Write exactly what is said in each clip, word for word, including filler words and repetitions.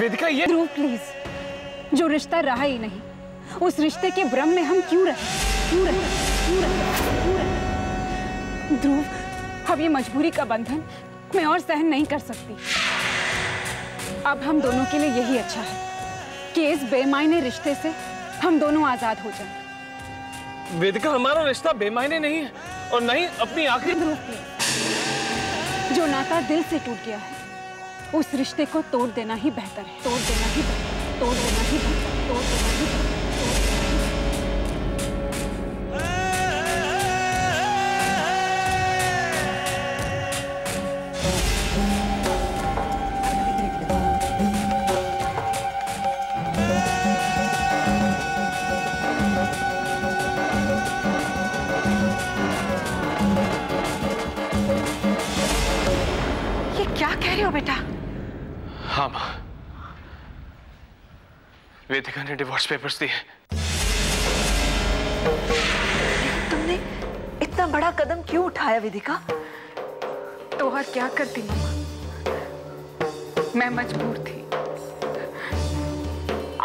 वेदिका ये ध्रुव प्लीज, जो रिश्ता रहा ही नहीं, उस रिश्ते के भ्रम में हम क्यों रहे क्यों रहे क्यों रहे क्यों रहे ध्रुव, अब ये मजबूरी का बंधन मैं और सहन नहीं कर सकती। अब हम दोनों के लिए यही अच्छा है कि इस बेमायने रिश्ते से हम दोनों आजाद हो जाएं। वेदिका हमारा रिश्ता बेमायने नहीं है और नहीं अपनी आखिरी। ध्रुव प्लीज, जो नाता दिल से टूट गया है उस रिश्ते को तोड़ देना ही बेहतर है, तोड़ देना ही बेहतर, तोड़ देना ही बेहतर, तोड़ देना ही बेहतर। ये क्या कह रहे हो बेटा? हाँ माँ, वेदिका ने डिवोर्स पेपर्स दिए। तुमने इतना बड़ा कदम क्यों उठाया वेदिका? तो और क्या करती मम्मा, मैं मजबूर थी।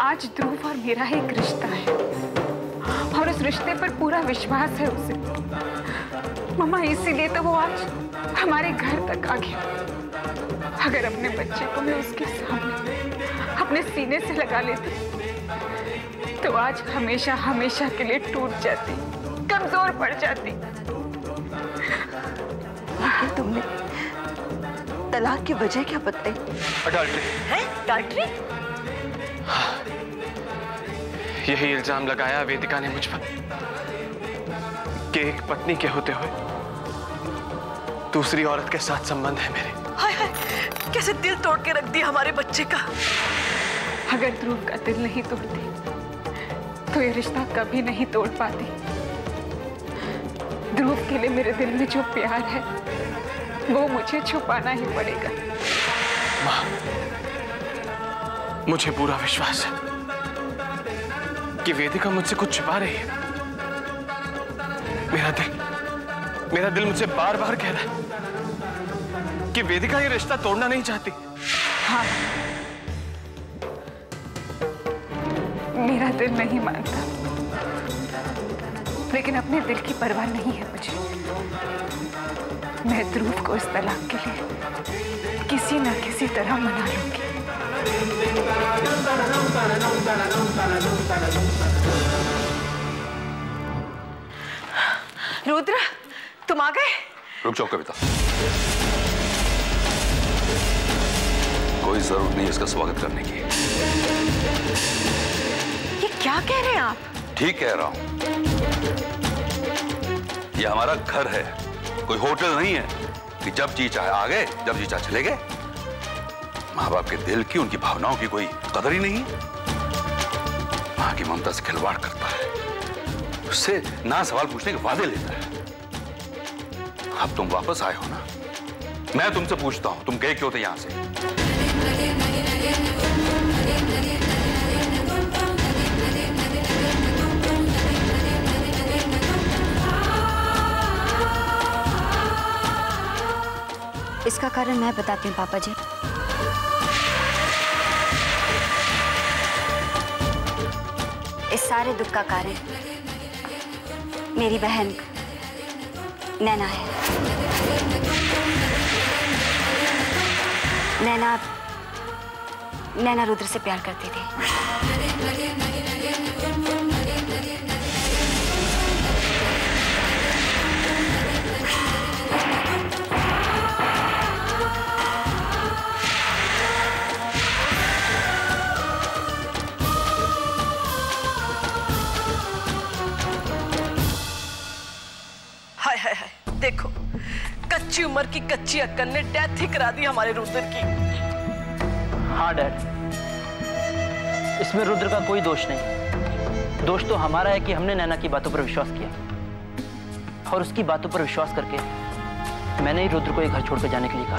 आज ध्रुव और मेरा एक रिश्ता है और उस रिश्ते पर पूरा विश्वास है उसे मम्मा, इसीलिए तो वो आज हमारे घर तक आ गया। अगर अपने बच्चे को मैं उसके सामने अपने सीने से लगा लेती तो आज हमेशा हमेशा के लिए टूट जाती, कमजोर पड़ जाती। लेकिन तुमने तलाक की वजह क्या बताई? अडल्ट्री है? अडल्ट्री? हाँ। यही इल्जाम लगाया वेदिका ने मुझ पर कि एक पत्नी के होते हुए दूसरी औरत के साथ संबंध है मेरे। हाय हाय, कैसे दिल तोड़ के रख दिया हमारे बच्चे का। अगर ध्रुव का दिल नहीं तोड़ती तो ये रिश्ता कभी नहीं तोड़ पाती। ध्रुव के लिए मेरे दिल में जो प्यार है वो मुझे छुपाना ही पड़ेगा। माँ, मुझे पूरा विश्वास है कि वेदिका मुझसे कुछ छुपा रही है। मेरा दिल मेरा दिल मुझे बार बार कह रहा है कि वेदिका ये रिश्ता तोड़ना नहीं चाहती। हाँ, मेरा दिल नहीं मानता, लेकिन अपने दिल की परवाह नहीं है मुझे। मैं ध्रुव को इस तलाक के लिए किसी ना किसी तरह मना लूंगी। रुद्र, तुम आ गए? रुक जाओ कविता, कोई जरूरत नहीं इसका स्वागत करने की। क्या कह रहे हैं आप? ठीक कह रहा हूं, यह हमारा घर है, कोई होटल नहीं है कि जब जी चाहे आ गए जब जी चाहे चले गए। माँ बाप के दिल की, उनकी भावनाओं की कोई कदर ही नहीं। माँ की ममता से खिलवाड़ करता है, उससे ना सवाल पूछने के वादे लेता है। अब तुम वापस आए हो ना, मैं तुमसे पूछता हूं तुम गए क्यों थे यहां से? इसका कारण मैं बताती हूँ पापा जी। इस सारे दुख का कारण मेरी बहन नैना है। नैना नैना रुद्र से प्यार करती थी। देखो, कच्ची उम्र की कच्ची अक्कल ने डेथ ही करा दी हमारे रुद्र की। हाँ डैड, इसमें रुद्र का कोई दोष नहीं। दोष तो हमारा है कि हमने नैना की बातों पर विश्वास किया और उसकी बातों पर विश्वास करके मैंने ही रुद्र को ये घर छोड़कर जाने के लिए कहा।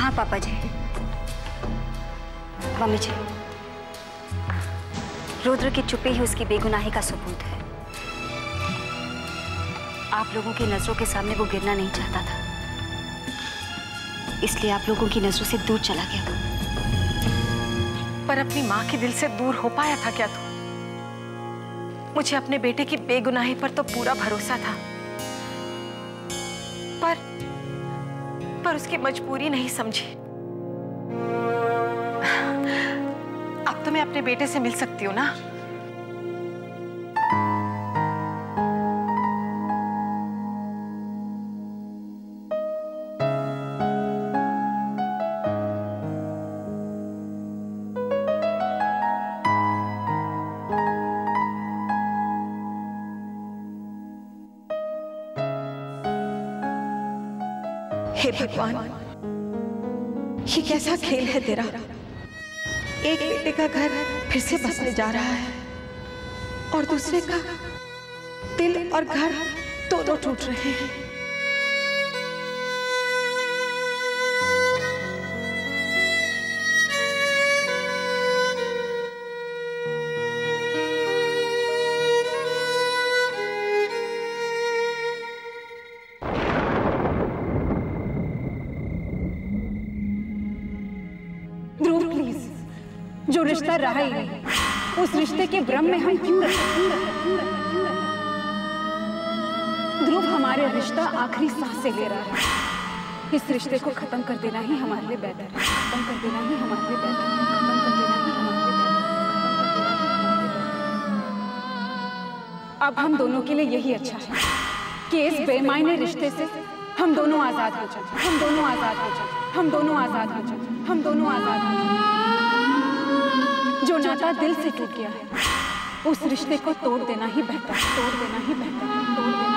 हाँ पापा जी, मम्मी जी, रुद्र की चुप्पी ही उसकी बेगुनाही का सबूत है। आप लोगों की नजरों के सामने वो गिरना नहीं चाहता था। इसलिए आप लोगों की नजरों से दूर चला गया। पर अपनी माँ के दिल से दूर हो पाया था क्या तू? मुझे अपने बेटे की बेगुनाही पर तो पूरा भरोसा था, पर पर उसकी मजबूरी नहीं समझी। अब तो मैं अपने बेटे से मिल सकती हूँ ना? हे भगवान, ये कैसा खेल है तेरा? एक बेटे का घर फिर से बसने जा रहा है और दूसरे का दिल और घर दोनों टूट रहे हैं। जो रिश्ता रहा ही नहीं, उस रिश्ते के भ्रम में हम क्यों रहे? ध्रुव हमारे रिश्ता आखिरी सांस से ले रहा है। इस रिश्ते को खत्म कर देना ही हमारे लिए बेहतर है। खत्म कर देना ही हमारे लिए बेहतर है। खत्म कर देना ही हमारे लिए। अब हम दोनों के लिए यही अच्छा है कि इस बेमायने रिश्ते से हम दोनों आजाद हो जाएं। हम दोनों आजाद हो जाएं। हम दोनों आजाद हो जाएं। हम दोनों आजाद हो जाएं। जो नाता दिल से टूट गया है, उस रिश्ते को तोड़ देना ही बेहतर, तोड़ देना ही बेहतर, तोड़ देना ही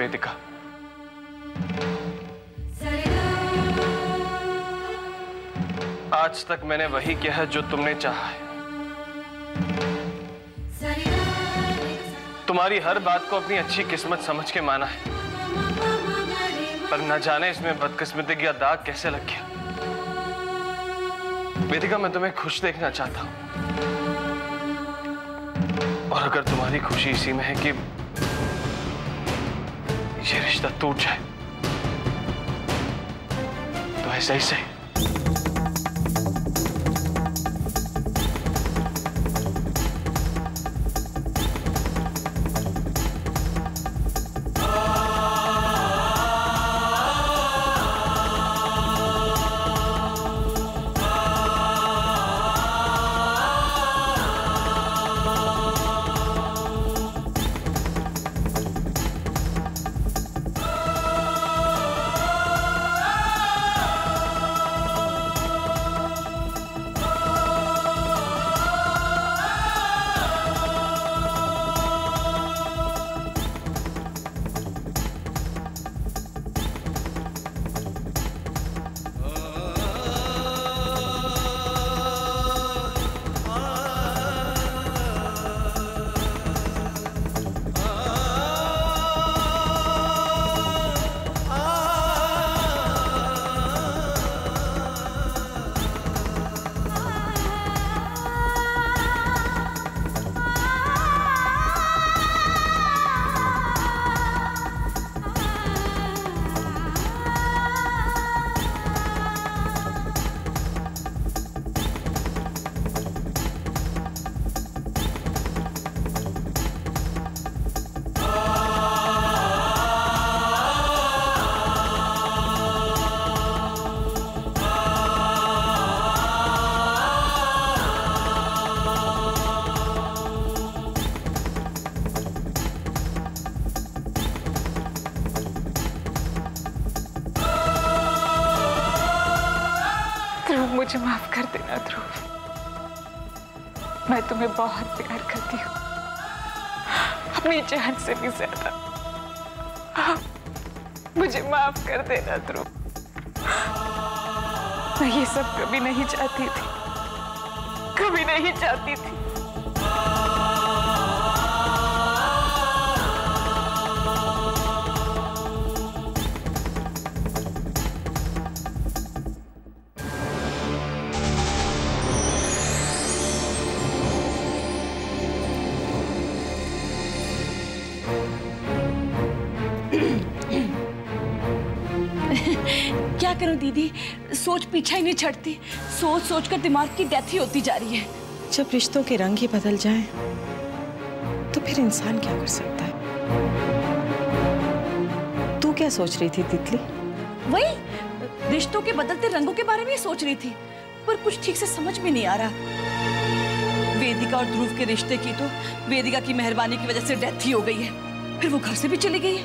वेदिका, आज तक मैंने वही किया है जो तुमने चाहा है। तुम्हारी हर बात को अपनी अच्छी किस्मत समझ के माना है, पर न जाने इसमें बदकिस्मती का दाग कैसे लग गया। वेदिका, मैं तुम्हें खुश देखना चाहता हूं, और अगर तुम्हारी खुशी इसी में है कि ये रिश्ता टूट जाए तो ऐसा ही सही। मुझे माफ कर देना ध्रुव, मैं तुम्हें बहुत प्यार करती हूँ, अपनी जान से भी ज्यादा। मुझे माफ कर देना ध्रुव। मैं ये सब कभी नहीं चाहती थी, कभी नहीं चाहती थी। क्या करूं दीदी, सोच पीछा ही नहीं छटती। सोच सोच कर दिमाग की डेथ ही होती जा रही है। जब रिश्तों के रंग ही बदल जाएं, तो फिर इंसान क्या कर सकता है? तू क्या सोच रही थी तितली? वही रिश्तों के बदलते रंगों के बारे में सोच रही थी, पर कुछ ठीक से समझ में नहीं आ रहा। वेदिका और ध्रुव के रिश्ते की तो वेदिका की मेहरबानी की वजह से डेथ ही हो गई है, फिर वो घर से भी चली गई है।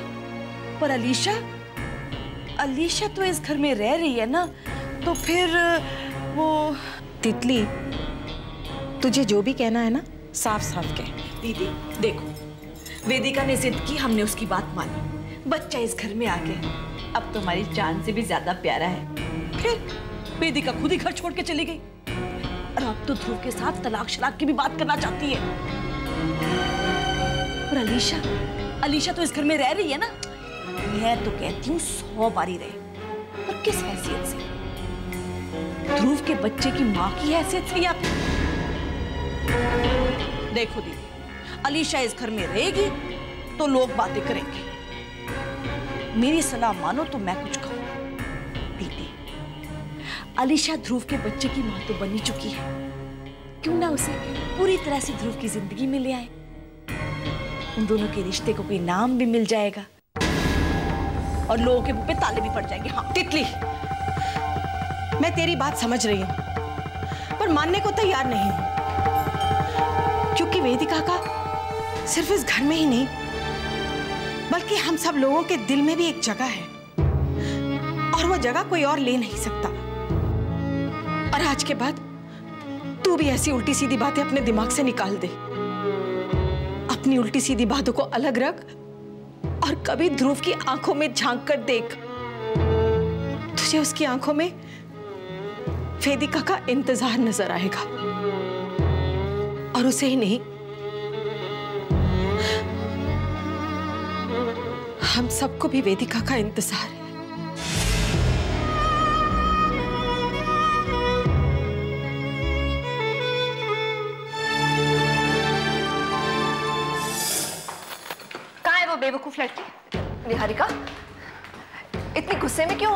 पर अलीशा अलीशा तो इस घर में रह रही है ना, तो फिर वो। तितली, तुझे जो भी कहना है ना साफ साफ कह। दीदी देखो, वेदिका ने जिद की, हमने उसकी बात मानी, बच्चा इस घर में आ गया, अब तो हमारी जान से भी ज्यादा प्यारा है। फिर वेदिका खुद ही घर छोड़ के चली गई, और अब तो ध्रुव के साथ तलाक शलाक की भी बात करना चाहती है। पर अलीशा अलीशा तो इस घर में रह रही है ना, मैं तो कहती हूँ सौ बारी रहे, पर किस हैसियत से? ध्रुव के बच्चे की माँ की हैसियत से या फिर? देखो दीदी, अलीशा इस घर में रहेगी तो लोग बातें करेंगे। मेरी सलाह मानो तो मैं कुछ कहूँ दीदी, अलीशा ध्रुव के बच्चे की माँ तो बनी चुकी है, क्यों ना उसे पूरी तरह से ध्रुव की जिंदगी में ले आए। उन दोनों के रिश्ते को कोई नाम भी मिल जाएगा और लोगों के मुंह पे ताले भी पड़ जाएंगे। हाँ तितली, मैं तेरी बात समझ रही हूँ, पर मानने को तैयार नहीं हूँ, क्योंकि वेदिका का सिर्फ इस घर में ही नहीं बल्कि हम सब लोगों के दिल में भी एक जगह है, और वो जगह कोई और ले नहीं सकता। और आज के बाद तू भी ऐसी उल्टी सीधी बातें अपने दिमाग से निकाल दे, अपनी उल्टी सीधी बातों को अलग रख और कभी ध्रुव की आंखों में झांक कर देख, तुझे उसकी आंखों में वेदिका का इंतजार नजर आएगा। और उसे ही नहीं, हम सबको भी वेदिका का इंतजार है। बेवकूफ लड़की निहारिका, इतनी गुस्से में क्यों?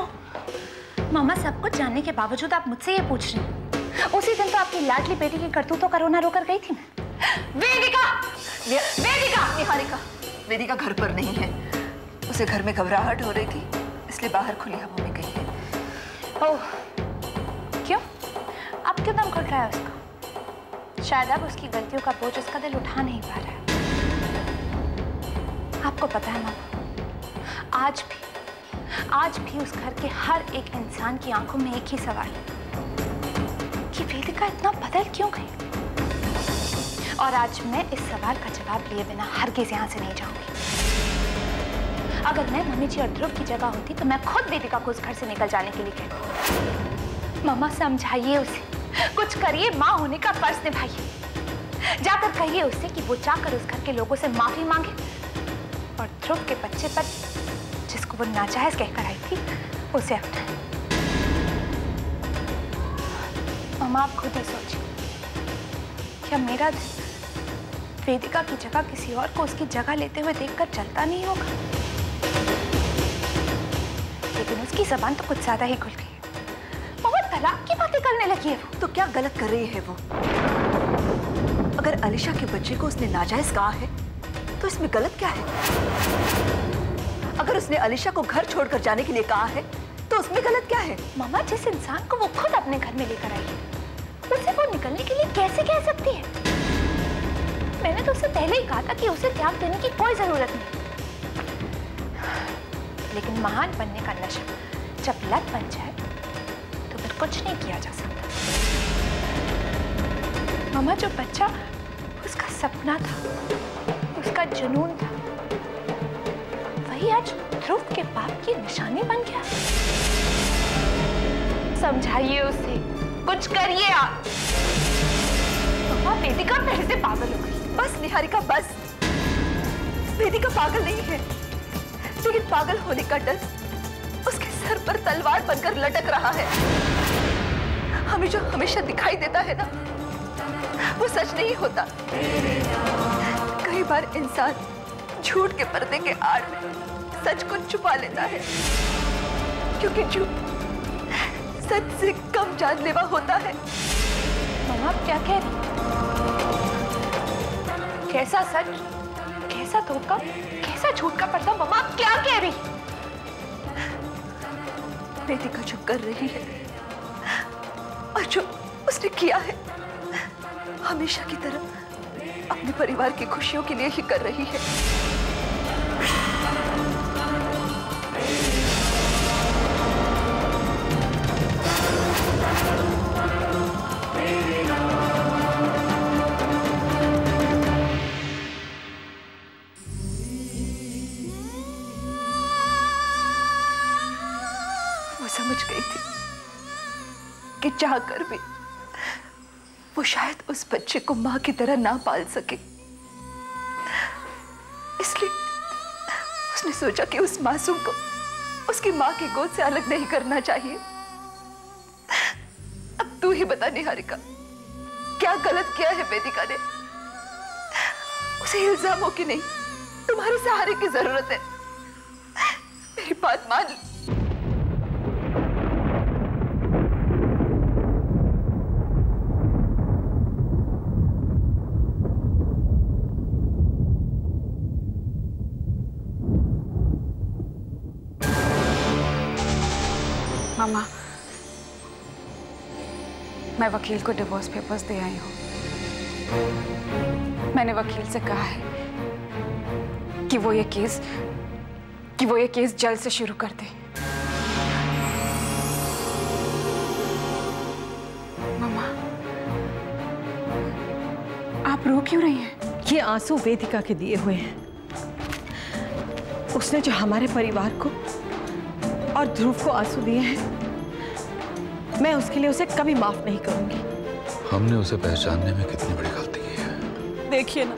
मामा सब कुछ जानने के बावजूद आप मुझसे ये पूछ रही हैं? उसी दिन तो आपकी लाडली बेटी की करतूतों का रोना रोकर गई थी मैं। वेदिका वेदिका निहारिका, वेदिका घर पर नहीं है, उसे घर में घबराहट हो रही थी, इसलिए बाहर खुली हवा में गई है। ओह, क्यों? आप क्यों दम घुट रहा है उसका? शायद अब उसकी गलतियों का बोझ उसका दिल उठा नहीं पा रहा है। आपको पता है मामा, आज भी आज भी उस घर के हर एक इंसान की आंखों में एक ही सवाल कि वेदिका इतना बदल क्यों गई। और आज मैं इस सवाल का जवाब लिए बिना हरगिज यहाँ से नहीं जाऊंगी। अगर मैं मम्मी जी और ध्रुव की जगह होती तो मैं खुद वेदिका को उस घर से निकल जाने के लिए कहती। मामा समझाइए उसे, कुछ करिए, माँ होने का फर्ज निभाइए। जाकर कहिए उससे कि वो जाकर उस घर के लोगों से माफी मांगे और ध्रुव के बच्चे पर जिसको वो नाजायज कहकर आई थी उसे अपनाए। मामा आप खुद ही सोचिए, क्या मेरा दिल वेदिका की जगह किसी और को उसकी जगह लेते हुए देखकर चलता नहीं होगा? लेकिन उसकी जबान तो कुछ ज्यादा ही खुल गई है, बहुत तलाक की बातें करने लगी है। वो तो क्या गलत कर रही है? वो अगर अलीशा के बच्चे को उसने नाजायज कहा है तो इसमें गलत क्या है? अगर उसने अलीशा को घर छोड़कर जाने के लिए कहा है तो उसमें गलत क्या है? मामा, जिस इंसान को वो खुद अपने घर में लेकर आई है उसे वो निकलने के लिए कैसे कह सकती है? मैंने तो उसे पहले ही कहा था कि उसे त्याग देने की कोई जरूरत नहीं। लेकिन महान बनने का नशा जब लत बन जाए तो फिर कुछ नहीं किया जा सकता। मामा, जो बच्चा उसका सपना था, उसका जुनून था, वही आज ध्रुव के बाप की निशानी बन गया। समझाइए उसे, कुछ करिए आप। मामा वेदिका पहले से पागल हो गई। बस निहारिका बस, वेदिका पागल नहीं है, लेकिन पागल होने का डर उसके सर पर तलवार बनकर लटक रहा है। हमें जो हमेशा दिखाई देता है ना, वो सच नहीं होता। कई बार इंसान झूठ के पर्दे के आड़ में सच को छुपा लेता है, क्योंकि झूठ सच से कम जानलेवा होता है। मामा आप क्या कह रही? कैसा सच, कैसा धोखा, कैसा झूठ का पर्दा? मामा आप क्या कह रही? वेदिका जो कर रही है और जो उसने किया है, हमेशा की तरह अपने परिवार की खुशियों के लिए ही कर रही है। वो समझ गई थी कि चाहकर भी वो शायद उस बच्चे को मां की तरह ना पाल सके, इसलिए उसने सोचा कि उस मासूम को उसकी मां की गोद से अलग नहीं करना चाहिए। अब तू ही बता निहारिका, क्या गलत किया है वेदिका ने? उसे इल्जामों की नहीं, तुम्हारे सहारे की जरूरत है। मेरी बात मान। मामा, मैं वकील को डिवोर्स पेपर्स दे आई हूँ। मैंने वकील से कहा है कि वो ये केस कि वो ये केस जल्द से शुरू कर दे। मामा, आप रो क्यों रही हैं? ये आंसू वेदिका के दिए हुए हैं। उसने जो हमारे परिवार को और ध्रुव को आंसू दिए हैं, मैं उसके लिए उसे कभी माफ नहीं करूंगी। हमने उसे पहचानने में कितनी बड़ी गलती की है। देखिए ना,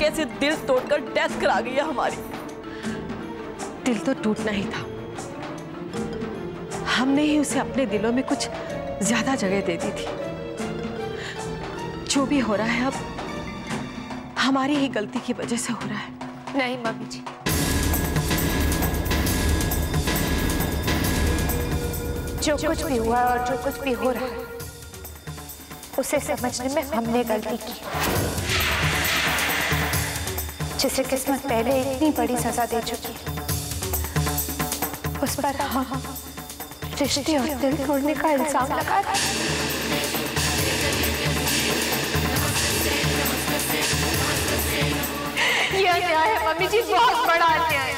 कैसे दिल तोड़कर डेथ करा गई है हमारी। दिल तो टूटना ही था, हमने ही उसे अपने दिलों में कुछ ज्यादा जगह दे दी थी। जो भी हो रहा है अब हमारी ही गलती की वजह से हो रहा है। नहीं मम्मी जी, जो, जो कुछ भी हुआ और जो कुछ भी हो रहा है, उसे समझने में हमने गलती की। जिसे किस्मत पहले इतनी बड़ी सजा दे चुकी, उस पर हम रिश्ते और दिल तोड़ने का इल्जाम लगा रहे हैं। ये अन्याय है मम्मी जी, बहुत बड़ा अन्याय।